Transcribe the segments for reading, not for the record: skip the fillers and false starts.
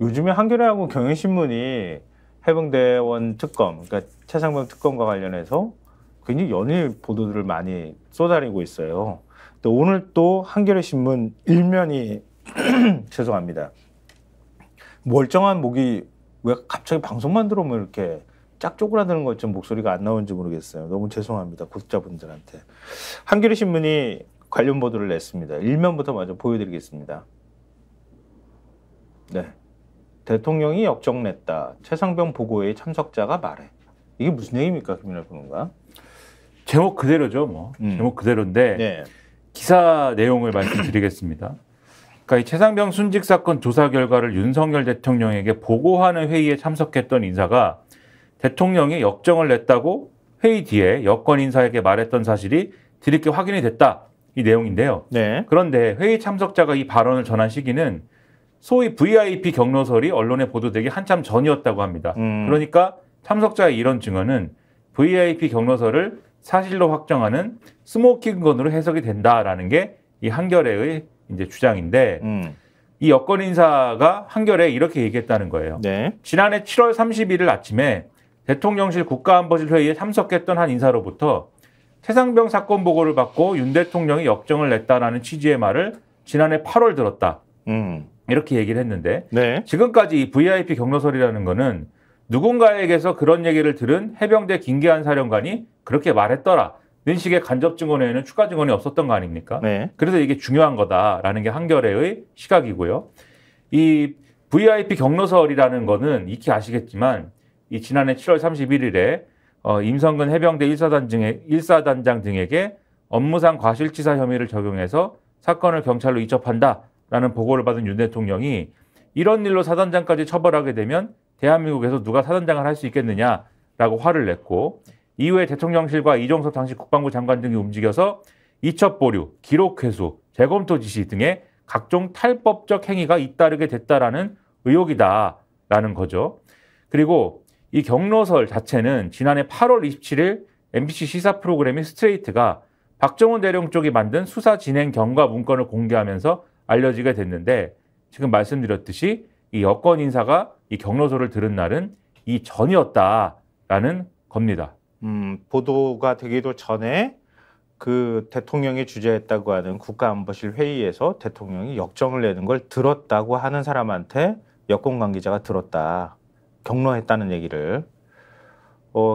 요즘에 한겨레하고 경향신문이 해병대원 특검, 그러니까 채상병 특검과 관련해서 굉장히 연일 보도들을 많이 쏟아내고 있어요. 또 오늘 또 한겨레신문 일면이 죄송합니다. 멀쩡한 목이 왜 갑자기 방송만 들어오면 이렇게 짝 쪼그라드는 것처럼 목소리가 안 나오는지 모르겠어요. 너무 죄송합니다. 구독자분들한테. 한겨레신문이 관련 보도를 냈습니다. 일면부터 먼저 보여드리겠습니다. 네. 대통령이 역정냈다. 채상병 보고회의 참석자가 말해. 이게 무슨 얘기입니까? 김민하 평론가. 제목 그대로죠. 뭐. 제목 그대로인데 네. 기사 내용을 말씀드리겠습니다. 그러니까 이 채상병 순직 사건 조사 결과를 윤석열 대통령에게 보고하는 회의에 참석했던 인사가 대통령이 역정을 냈다고 회의 뒤에 여권 인사에게 말했던 사실이 뒤늦게 확인이 됐다. 이 내용인데요. 네. 그런데 회의 참석자가 이 발언을 전한 시기는 소위 VIP 경로설이 언론에 보도되기 한참 전이었다고 합니다. 그러니까 참석자의 이런 증언은 VIP 경로설을 사실로 확정하는 스모킹건으로 해석이 된다라는 게 이 한겨레의 이제 주장인데 이 여권 인사가 한겨레에 이렇게 얘기했다는 거예요. 네. 지난해 7월 31일 아침에 대통령실 국가안보실 회의에 참석했던 한 인사로부터 채상병 사건 보고를 받고 윤 대통령이 역정을 냈다라는 취지의 말을 지난해 8월 들었다. 이렇게 얘기를 했는데 네. 지금까지 이 VIP 경로설이라는 거는 누군가에게서 그런 얘기를 들은 해병대 김계환 사령관이 그렇게 말했더라. 는 식의 간접 증언에는 추가 증언이 없었던 거 아닙니까? 네. 그래서 이게 중요한 거다라는 게 한겨레의 시각이고요. 이 VIP 경로설이라는 거는 익히 아시겠지만 이 지난해 7월 31일에 임성근 해병대 1사단장 등에게 업무상 과실치사 혐의를 적용해서 사건을 경찰로 이첩한다라는 보고를 받은 윤 대통령이 이런 일로 사단장까지 처벌하게 되면 대한민국에서 누가 사단장을 할 수 있겠느냐라고 화를 냈고 이후에 대통령실과 이종섭 당시 국방부 장관 등이 움직여서 이첩 보류, 기록 회수, 재검토 지시 등의 각종 탈법적 행위가 잇따르게 됐다라는 의혹이다라는 거죠. 그리고 이 경로설 자체는 지난해 8월 27일 MBC 시사 프로그램인 스트레이트가 박정훈 대령 쪽이 만든 수사 진행 경과 문건을 공개하면서 알려지게 됐는데 지금 말씀드렸듯이 이 여권 인사가 이 경로설을 들은 날은 이 전이었다라는 겁니다. 보도가 되기도 전에 그 대통령이 주재했다고 하는 국가안보실 회의에서 대통령이 역정을 내는 걸 들었다고 하는 사람한테 여권 관계자가 들었다. 경로했다는 얘기를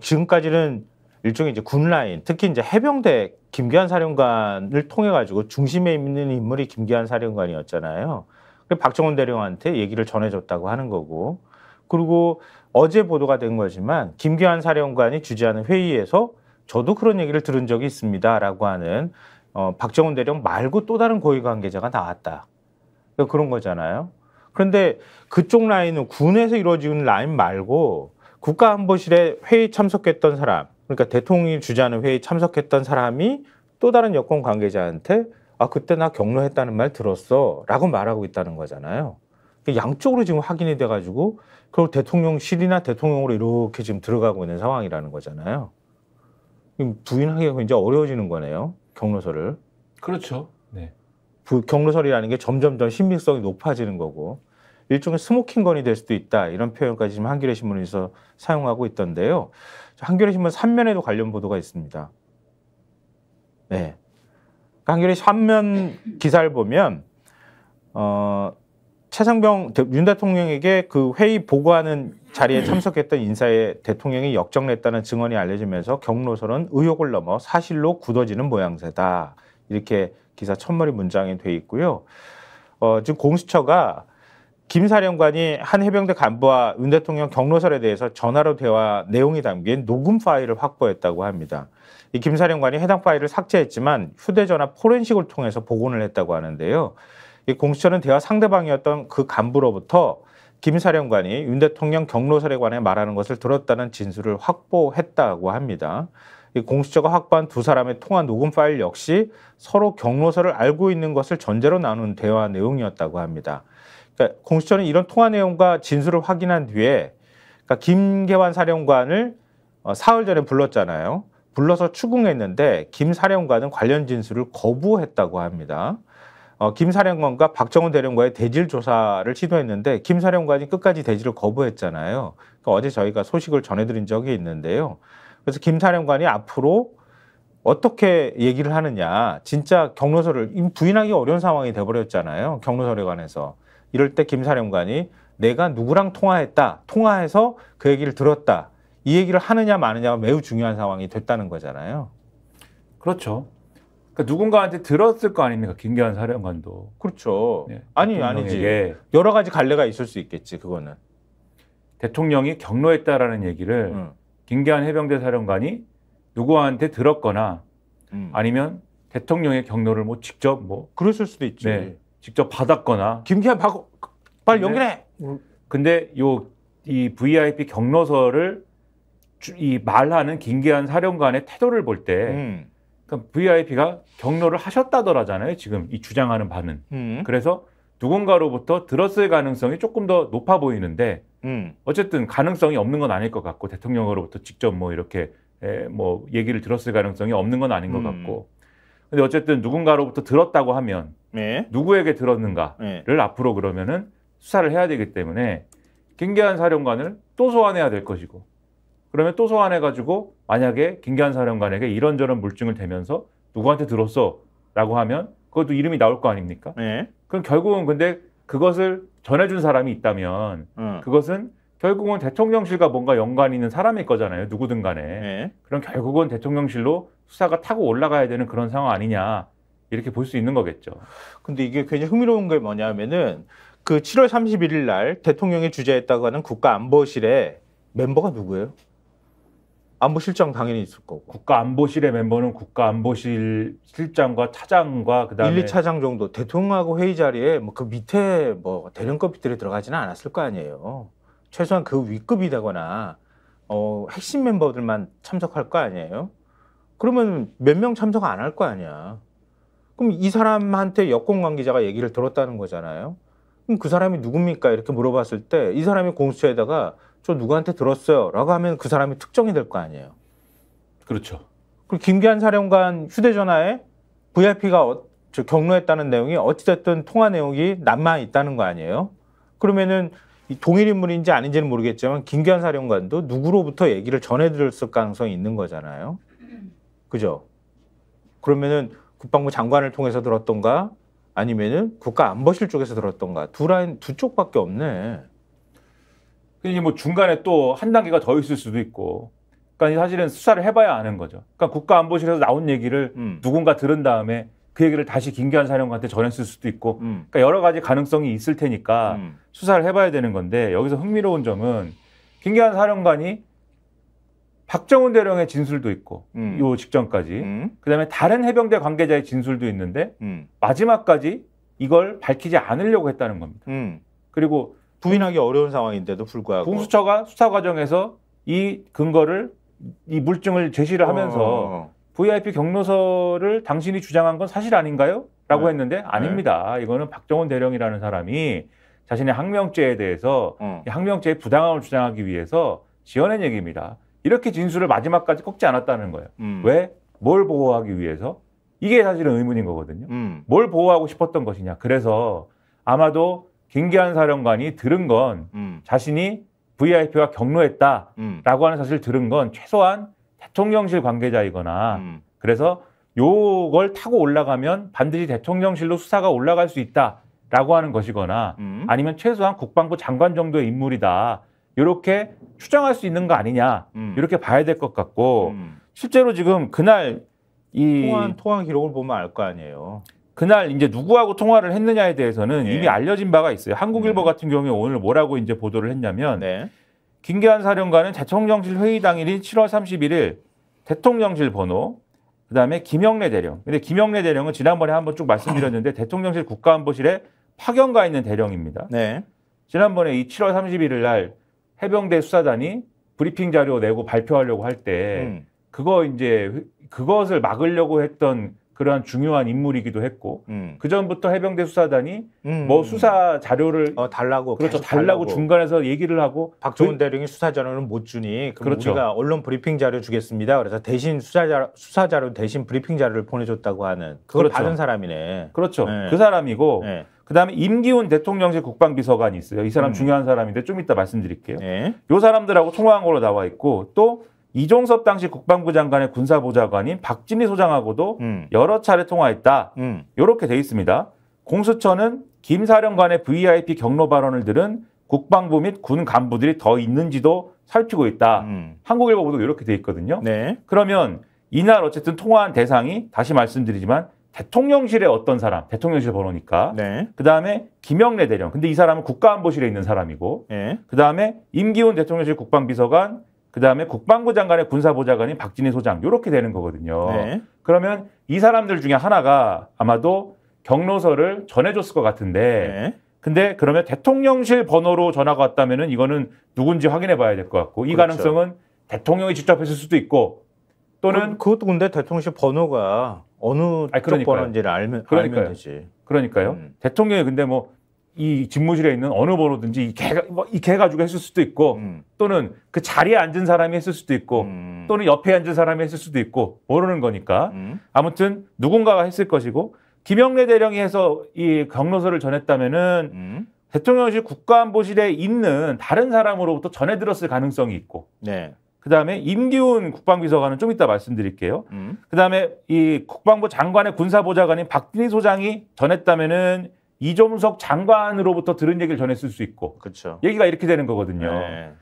지금까지는 일종의 이제 군라인, 특히 이제 해병대 김계환 사령관을 통해 가지고 중심에 있는 인물이 김계환 사령관이었잖아요. 그래서 박정훈 대령한테 얘기를 전해줬다고 하는 거고, 그리고 어제 보도가 된 거지만 김계환 사령관이 주재하는 회의에서 저도 그런 얘기를 들은 적이 있습니다라고 하는 박정훈 대령 말고 또 다른 고위 관계자가 나왔다. 그러니까 그런 거잖아요. 그런데 그쪽 라인은 군에서 이루어지는 라인 말고 국가안보실에 회의 참석했던 사람, 그러니까 대통령이 주재하는 회의 참석했던 사람이 또 다른 여권 관계자한테 아 그때 나 경로했다는 말 들었어 라고 말하고 있다는 거잖아요. 그러니까 양쪽으로 지금 확인이 돼가지고 그리고 대통령실이나 대통령으로 이렇게 지금 들어가고 있는 상황이라는 거잖아요. 부인하기가 굉장히 어려워지는 거네요. 경로설을. 그렇죠. 네. 경로설이라는 게 점점 더 신빙성이 높아지는 거고 일종의 스모킹건이 될 수도 있다. 이런 표현까지 지금 한겨레신문에서 사용하고 있던데요. 한겨레신문 3면에도 관련 보도가 있습니다. 네. 한겨레 3면 기사를 보면 채상병 윤 대통령에게 그 회의 보고하는 자리에 참석했던 인사의 대통령이 역정냈다는 증언이 알려지면서 경로설은 의혹을 넘어 사실로 굳어지는 모양새다. 이렇게 기사 첫머리 문장이 돼 있고요. 지금 공수처가 김 사령관이 한 해병대 간부와 윤 대통령 경로설에 대해서 전화로 대화 내용이 담긴 녹음 파일을 확보했다고 합니다. 이 김 사령관이 해당 파일을 삭제했지만 휴대전화 포렌식을 통해서 복원을 했다고 하는데요. 이 공수처는 대화 상대방이었던 그 간부로부터 김 사령관이 윤 대통령 경로설에 관해 말하는 것을 들었다는 진술을 확보했다고 합니다. 이 공수처가 확보한 두 사람의 통화 녹음 파일 역시 서로 경로설을 알고 있는 것을 전제로 나눈 대화 내용이었다고 합니다. 그러니까 공수처는 이런 통화 내용과 진술을 확인한 뒤에 그러니까 김계환 사령관을 사흘 전에 불렀잖아요. 불러서 추궁했는데 김 사령관은 관련 진술을 거부했다고 합니다. 김 사령관과 박정훈 대령과의 대질 조사를 시도했는데 김 사령관이 끝까지 대질을 거부했잖아요. 그러니까 어제 저희가 소식을 전해드린 적이 있는데요. 그래서 김 사령관이 앞으로 어떻게 얘기를 하느냐, 진짜 경로설을 부인하기 어려운 상황이 돼버렸잖아요. 경로설에 관해서. 이럴 때 김 사령관이 내가 누구랑 통화했다, 통화해서 그 얘기를 들었다, 이 얘기를 하느냐 마느냐가 매우 중요한 상황이 됐다는 거잖아요. 그렇죠. 그러니까 누군가한테 들었을 거 아닙니까? 김계환 사령관도. 그렇죠. 네, 아니지. 여러 가지 갈래가 있을 수 있겠지, 그거는. 대통령이 경로했다라는 얘기를 김계환 해병대 사령관이 누구한테 들었거나 아니면 대통령의 경로를 뭐 직접 뭐 그랬을 수도 있지. 네, 직접 받았거나. 김계환 빨리 연결해. 근데 이 VIP 경로설을 이 말하는 김계환 사령관의 태도를 볼 때 그러니까 VIP가 경로를 하셨다더라잖아요. 지금 이 주장하는 바는. 그래서 누군가로부터 들었을 가능성이 조금 더 높아 보이는데 어쨌든 가능성이 없는 건 아닐 것 같고, 대통령으로부터 직접 뭐 이렇게 뭐 얘기를 들었을 가능성이 없는 건 아닌 것 같고. 근데 어쨌든 누군가로부터 들었다고 하면 네. 누구에게 들었는가를 네. 앞으로 그러면은 수사를 해야 되기 때문에 김계환 사령관을 또 소환해야 될 것이고, 그러면 또 소환해가지고 만약에 김계환 사령관에게 이런저런 물증을 대면서 누구한테 들었어? 라고 하면 그것도 이름이 나올 거 아닙니까? 네. 그럼 결국은 근데 그것을 전해준 사람이 있다면 그것은 결국은 대통령실과 뭔가 연관이 있는 사람일 거잖아요. 누구든 간에. 네. 그럼 결국은 대통령실로 수사가 타고 올라가야 되는 그런 상황 아니냐, 이렇게 볼 수 있는 거겠죠. 근데 이게 굉장히 흥미로운 게 뭐냐면은 그 7월 31일 날 대통령이 주재했다고 하는 국가안보실의 멤버가 누구예요? 안보실장 당연히 있을 거고. 국가안보실의 멤버는 국가안보실 실장과 차장과 그다음에 1, 2차장 정도. 대통령하고 회의 자리에 뭐 그 밑에 뭐 대령급들이 들어가지는 않았을 거 아니에요. 최소한 그 위급이 되거나 핵심 멤버들만 참석할 거 아니에요. 그러면 몇 명 참석 안 할 거 아니야. 그럼 이 사람한테 여권 관계자가 얘기를 들었다는 거잖아요. 그럼 그 사람이 누굽니까? 이렇게 물어봤을 때 이 사람이 공수처에다가 저 누구한테 들었어요? 라고 하면 그 사람이 특정이 될 거 아니에요. 그렇죠. 그리고 김계환 사령관 휴대전화에 VIP가 경로했다는 내용이 어찌됐든 통화 내용이 남아 있다는 거 아니에요? 그러면은 이 동일 인물인지 아닌지는 모르겠지만 김계환 사령관도 누구로부터 얘기를 전해들었을 가능성이 있는 거잖아요. 그죠? 그러면은 국방부 장관을 통해서 들었던가 아니면은 국가안보실 쪽에서 들었던가, 두 쪽밖에 없네. 이게 뭐 중간에 또 한 단계가 더 있을 수도 있고, 그러니까 사실은 수사를 해봐야 아는 거죠. 그러니까 국가안보실에서 나온 얘기를 누군가 들은 다음에 그 얘기를 다시 김계환 사령관한테 전했을 수도 있고, 그러니까 여러 가지 가능성이 있을 테니까 수사를 해봐야 되는 건데, 여기서 흥미로운 점은 김계환 사령관이 박정훈 대령의 진술도 있고 요 직전까지 그다음에 다른 해병대 관계자의 진술도 있는데 마지막까지 이걸 밝히지 않으려고 했다는 겁니다. 그리고 부인하기 어려운 상황인데도 불구하고 공수처가 수사 과정에서 이 근거를, 이 물증을 제시를 하면서 VIP 경로설을 당신이 주장한 건 사실 아닌가요? 라고 했는데 아닙니다. 이거는 박정훈 대령이라는 사람이 자신의 항명죄에 대해서 항명죄의 부당함을 주장하기 위해서 지어낸 얘기입니다. 이렇게 진술을 마지막까지 꺾지 않았다는 거예요. 왜? 뭘 보호하기 위해서? 이게 사실은 의문인 거거든요. 뭘 보호하고 싶었던 것이냐. 그래서 아마도 김계환 사령관이 들은 건 자신이 VIP와 경로했다라고 하는 사실을 들은 건 최소한 대통령실 관계자이거나 그래서 요걸 타고 올라가면 반드시 대통령실로 수사가 올라갈 수 있다라고 하는 것이거나 아니면 최소한 국방부 장관 정도의 인물이다, 이렇게 추정할 수 있는 거 아니냐, 이렇게 봐야 될 것 같고 실제로 지금 그날 이 통화 기록을 보면 알 거 아니에요. 그날 이제 누구하고 통화를 했느냐에 대해서는 이미 알려진 바가 있어요. 한국일보 같은 경우에 오늘 뭐라고 이제 보도를 했냐면 김계환 사령관은 대통령실 회의 당일인 7월 31일 대통령실 번호, 그다음에 김영래 대령. 근데 김영래 대령은 지난번에 한번 쭉 말씀드렸는데 대통령실 국가안보실에 파견가 있는 대령입니다. 네. 지난번에 이 7월 31일 날 해병대 수사단이 브리핑 자료 내고 발표하려고 할 때 그것을 막으려고 했던 그러한 중요한 인물이기도 했고 그 전부터 해병대 수사단이 뭐 수사 자료를 달라고 그렇죠 달라고 중간에서 얘기를 하고 박정훈 대령이 수사 자료는 못 주니 그럼 그렇죠. 우리가 언론 브리핑 자료 주겠습니다. 그래서 대신 수사 자료 대신 브리핑 자료를 보내줬다고 하는 그걸 그렇죠. 받은 사람이네. 그렇죠. 네. 그 사람이고 네. 그다음에 임기훈 대통령실 국방비서관이 있어요. 이 사람 중요한 사람인데 좀 이따 말씀드릴게요. 네. 요 사람들하고 통화한 걸로 나와 있고 또. 이종섭 당시 국방부 장관의 군사보좌관인 박진희 소장하고도 여러 차례 통화했다. 이렇게 돼 있습니다. 공수처는 김 사령관의 VIP 경로 발언을 들은 국방부 및 군 간부들이 더 있는지도 살피고 있다. 한국일보 보도 이렇게 돼 있거든요. 네. 그러면 이날 어쨌든 통화한 대상이 다시 말씀드리지만 대통령실의 어떤 사람, 대통령실 번호니까. 네. 그다음에 김영래 대령. 근데 이 사람은 국가안보실에 있는 사람이고. 네. 그다음에 임기훈 대통령실 국방비서관 그다음에 국방부 장관의 군사보좌관인 박진희 소장 이렇게 되는 거거든요. 네. 그러면 이 사람들 중에 하나가 아마도 경로서를 전해줬을 것 같은데 네. 근데 그러면 대통령실 번호로 전화가 왔다면 이거는 누군지 확인해 봐야 될 것 같고 이 그렇죠. 가능성은 대통령이 직접 했을 수도 있고 또는 그것도 근데 대통령실 번호가 어느 쪽 번호인지를 알면 되지. 그러니까요. 대통령이 근데 뭐 이 집무실에 있는 어느 번호든지 이 개 가지고 했을 수도 있고 또는 그 자리에 앉은 사람이 했을 수도 있고 또는 옆에 앉은 사람이 했을 수도 있고 모르는 거니까 아무튼 누군가가 했을 것이고 김영래 대령이 해서 이 경로서를 전했다면은 대통령실 국가안보실에 있는 다른 사람으로부터 전해 들었을 가능성이 있고 네. 그다음에 임기훈 국방비서관은 좀 이따 말씀드릴게요. 그다음에 이 국방부 장관의 군사보좌관인 박진희 소장이 전했다면은 이종섭 장관으로부터 들은 얘기를 전했을 수 있고 그쵸. 얘기가 이렇게 되는 거거든요. 네.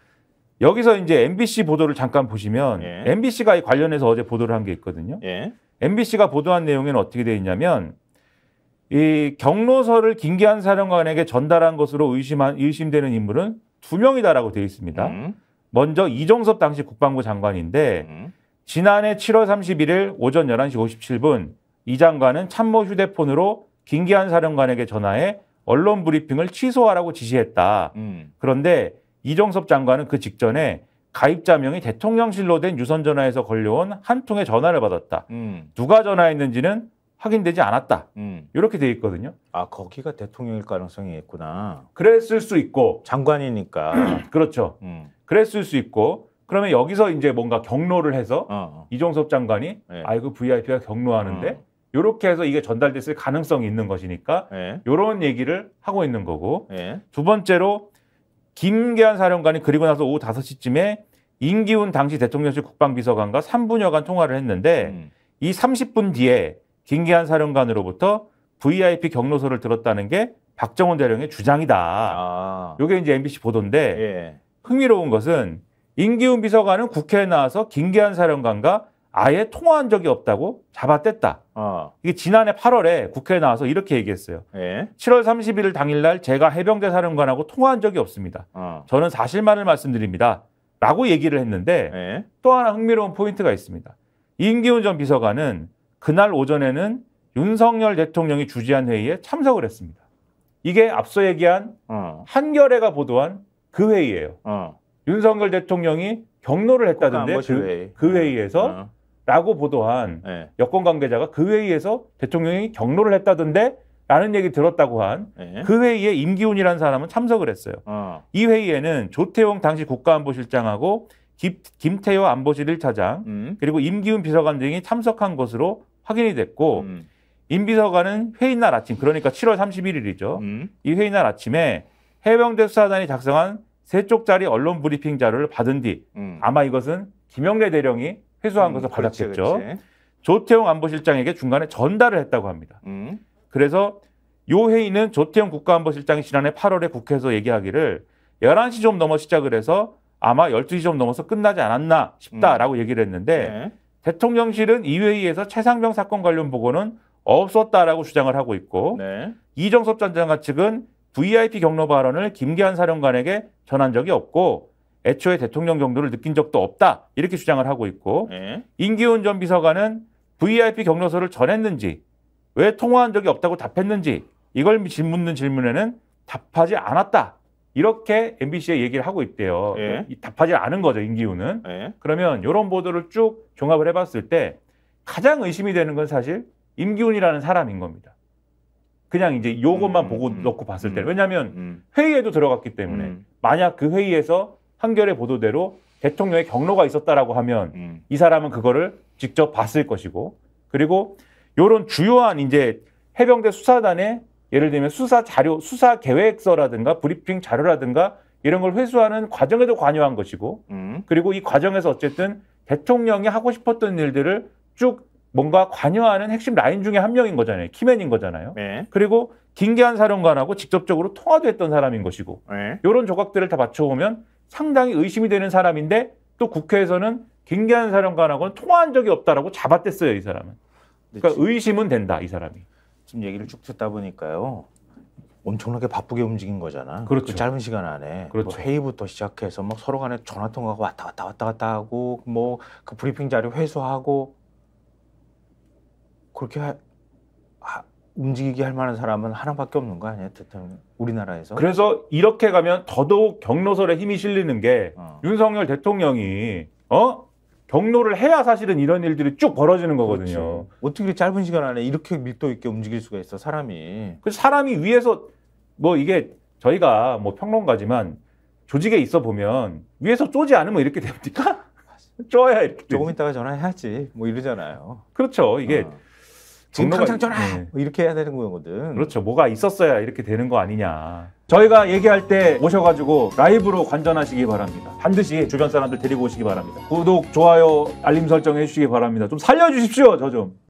여기서 이제 MBC 보도를 잠깐 보시면 네. MBC가 관련해서 어제 보도를 한 게 있거든요. 네. MBC가 보도한 내용에는 어떻게 되어 있냐면 이 경로서를 김계환 사령관에게 전달한 것으로 의심되는 인물은 2명이다라고 되어 있습니다. 먼저 이종섭 당시 국방부 장관인데 지난해 7월 31일 오전 11시 57분 이 장관은 참모 휴대폰으로 김계환 사령관에게 전화해 언론 브리핑을 취소하라고 지시했다. 그런데 이종섭 장관은 그 직전에 가입자명이 대통령실로 된 유선전화에서 걸려온 한 통의 전화를 받았다. 누가 전화했는지는 확인되지 않았다. 이렇게 돼 있거든요. 아, 거기가 대통령일 가능성이 있구나. 그랬을 수 있고. 장관이니까. 그렇죠. 그랬을 수 있고. 그러면 여기서 이제 뭔가 경로를 해서 이종섭 장관이 네. 아이고 VIP가 경로하는데 이렇게 해서 이게 전달됐을 가능성이 있는 것이니까 네. 이런 얘기를 하고 있는 거고 네. 두 번째로 김계환 사령관이 그리고 나서 오후 5시쯤에 임기훈 당시 대통령실 국방비서관과 3분여간 통화를 했는데 이 30분 뒤에 김계환 사령관으로부터 VIP 경로서를 들었다는 게 박정훈 대령의 주장이다. 아. 이게 이제 MBC 보도인데 네. 흥미로운 것은 임기훈 비서관은 국회에 나와서 김계환 사령관과 아예 통화한 적이 없다고 잡아뗐다. 이게 지난해 8월에 국회에 나와서 이렇게 얘기했어요. 예? 7월 31일 당일날 제가 해병대 사령관하고 통화한 적이 없습니다. 저는 사실만을 말씀드립니다. 라고 얘기를 했는데 예? 또 하나 흥미로운 포인트가 있습니다. 임기훈 전 비서관은 그날 오전에는 윤석열 대통령이 주재한 회의에 참석을 했습니다. 이게 앞서 얘기한 한겨레가 보도한 그 회의예요. 윤석열 대통령이 경로를 했다던데 그 회의에서 라고 보도한 네. 여권 관계자가 그 회의에서 대통령이 경로를 했다던데 라는 얘기 들었다고 한 그 네. 회의에 임기훈이라는 사람은 참석을 했어요. 이 회의에는 조태용 당시 국가안보실장하고 김태호 안보실 1차장 그리고 임기훈 비서관 등이 참석한 것으로 확인이 됐고 임 비서관은 회의 날 아침 그러니까 7월 31일이죠. 이 회의 날 아침에 해병대 수사단이 작성한 3쪽짜리 언론 브리핑 자료를 받은 뒤 아마 이것은 김영래 대령이 회수한 것을 받았겠죠. 그렇지. 조태용 안보실장에게 중간에 전달을 했다고 합니다. 그래서 요 회의는 조태용 국가안보실장이 지난해 8월에 국회에서 얘기하기를 11시 좀 넘어 시작을 해서 아마 12시 좀 넘어서 끝나지 않았나 싶다라고 얘기를 했는데 네. 대통령실은 이 회의에서 채상병 사건 관련 보고는 없었다라고 주장을 하고 있고 네. 이종섭 전 장관 측은 VIP 경로 발언을 김계환 사령관에게 전한 적이 없고 애초에 대통령 경로를 느낀 적도 없다 이렇게 주장을 하고 있고 네. 임기훈 전 비서관은 VIP 경로서를 전했는지 왜 통화한 적이 없다고 답했는지 이걸 묻는 질문에는 답하지 않았다 이렇게 MBC에 얘기를 하고 있대요. 네. 답하지 않은 거죠 임기훈은. 네. 그러면 이런 보도를 쭉 종합을 해봤을 때 가장 의심이 되는 건 사실 임기훈이라는 사람인 겁니다. 그냥 이제 요것만 보고 넣고 봤을 때. 왜냐하면 회의에도 들어갔기 때문에 만약 그 회의에서 한겨레 보도대로 대통령의 경로가 있었다라고 하면 이 사람은 그거를 직접 봤을 것이고, 그리고 요런 주요한 이제 해병대 수사단의 예를 들면 수사 자료, 수사 계획서라든가 브리핑 자료라든가 이런 걸 회수하는 과정에도 관여한 것이고, 그리고 이 과정에서 어쨌든 대통령이 하고 싶었던 일들을 쭉 뭔가 관여하는 핵심 라인 중에 한 명인 거잖아요. 키맨인 거잖아요. 네. 그리고 김계환 사령관하고 직접적으로 통화도 했던 사람인 것이고, 네. 이런 조각들을 다 맞춰보면 상당히 의심이 되는 사람인데, 또 국회에서는 김계환 사령관하고는 통화한 적이 없다라고 잡아댔어요, 이 사람은. 그러니까 의심은 된다, 이 사람이. 지금 얘기를 쭉 듣다 보니까요. 엄청나게 바쁘게 움직인 거잖아. 그렇죠. 그 짧은 시간 안에. 그렇죠. 뭐 회의부터 시작해서 막 서로 간에 전화 통화가 왔다 갔다 하고, 뭐 그 브리핑 자료 회수하고, 그렇게 움직이게 할 만한 사람은 하나밖에 없는 거 아니에요, 대통령 우리나라에서? 그래서 이렇게 가면 더더욱 경로설에 힘이 실리는 게 윤석열 대통령이 경로를 해야 사실은 이런 일들이 쭉 벌어지는 거거든요. 그렇지. 어떻게 짧은 시간 안에 이렇게 밀도 있게 움직일 수가 있어, 사람이. 그래서 사람이 위에서 뭐 이게 저희가 뭐 평론가지만 조직에 있어 보면 위에서 쪼지 않으면 이렇게 됩니까? 쪼아야 이렇게. 조금 있다가 전화해야지 뭐 이러잖아요. 그렇죠. 이게 지금 당장 전화! 네. 이렇게 해야 되는 거거든. 그렇죠. 뭐가 있었어야 이렇게 되는 거 아니냐. 저희가 얘기할 때 오셔가지고 라이브로 관전하시기 바랍니다. 반드시 주변 사람들 데리고 오시기 바랍니다. 구독, 좋아요, 알림 설정 해주시기 바랍니다. 좀 살려주십시오, 저 좀.